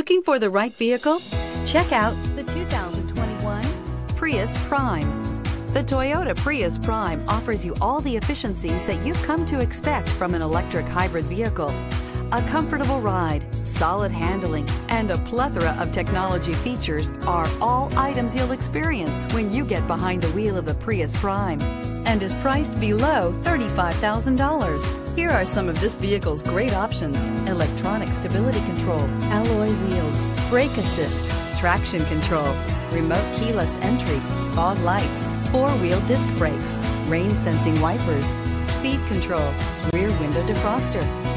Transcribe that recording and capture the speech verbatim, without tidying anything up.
Looking for the right vehicle? Check out the two thousand twenty-one Prius Prime. The Toyota Prius Prime offers you all the efficiencies that you've come to expect from an electric hybrid vehicle. A comfortable ride, solid handling, and a plethora of technology features are all items you'll experience when you get behind the wheel of the Prius Prime, and is priced below thirty-five thousand dollars. Here are some of this vehicle's great options: electronic stability control, alloy wheels, brake assist, traction control, remote keyless entry, fog lights, four-wheel disc brakes, rain-sensing wipers, speed control, rear window defroster.